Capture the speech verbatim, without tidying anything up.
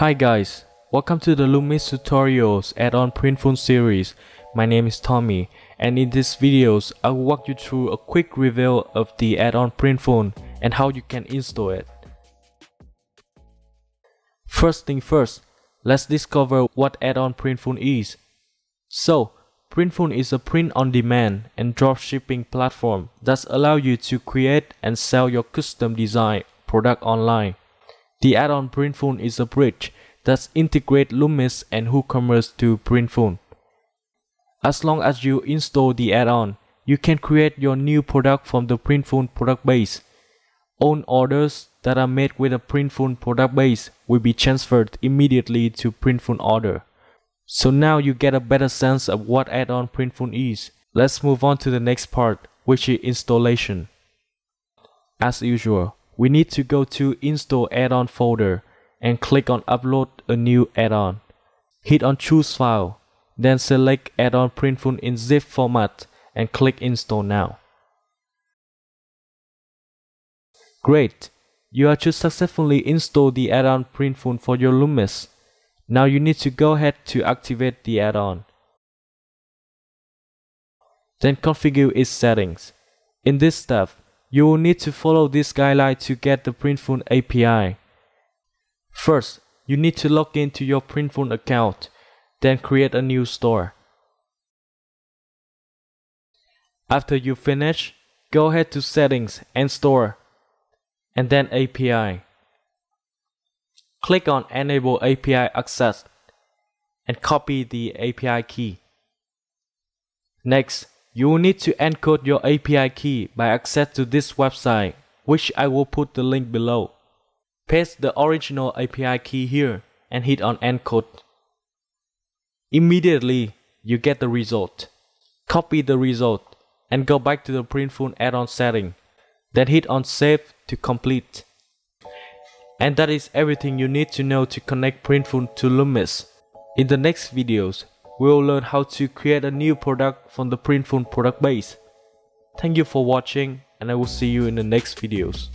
Hi guys, welcome to the Lumise tutorials add-on Printful series. My name is Tommy, and in this video I will walk you through a quick review of the add-on Printful and how you can install it. First thing first, let's discover what add-on Printful is. So, Printful is a print-on-demand and dropshipping platform that allows you to create and sell your custom design product online. The add-on Printful is a bridge that integrates Lumise and WooCommerce to Printful. As long as you install the add-on, you can create your new product from the Printful product base. All orders that are made with a Printful product base will be transferred immediately to Printful order. So now you get a better sense of what add-on Printful is. Let's move on to the next part, which is installation. As usual, we need to go to Install Add-on folder and click on Upload a new add-on. Hit on Choose File, then select Add-on Printful in zip format and click Install Now. Great! You have just successfully installed the add-on Printful for your Lumise. Now you need to go ahead to activate the add-on. Then configure its settings. In this step, you will need to follow this guideline to get the Printful A P I. First, you need to log in to your Printful account, then create a new store. After you finish, go ahead to Settings and Store, and then A P I. Click on Enable A P I Access, and copy the A P I key. Next, you will need to encode your A P I key by access to this website, which I will put the link below. Paste the original A P I key here and hit on encode. Immediately, you get the result. Copy the result and go back to the Printful add-on setting. Then hit on save to complete. And that is everything you need to know to connect Printful to Lumise. In the next videos, we will learn how to create a new product from the Printful product base. Thank you for watching, and I will see you in the next videos.